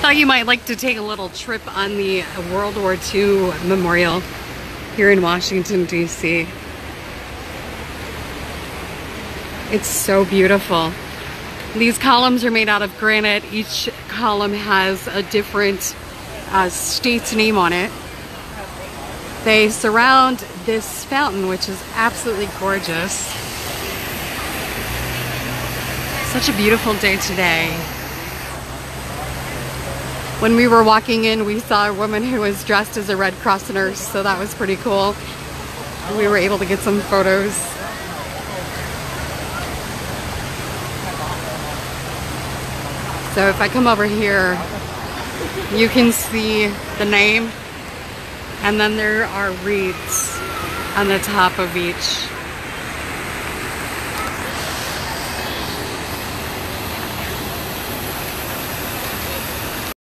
Thought you might like to take a little trip on the World War II Memorial here in Washington, D.C. It's so beautiful. These columns are made out of granite. Each column has a different state's name on it. They surround this fountain, which is absolutely gorgeous. Such a beautiful day today. When we were walking in, we saw a woman who was dressed as a Red Cross nurse, so that was pretty cool. We were able to get some photos. So if I come over here, you can see the name, and then there are wreaths on the top of each.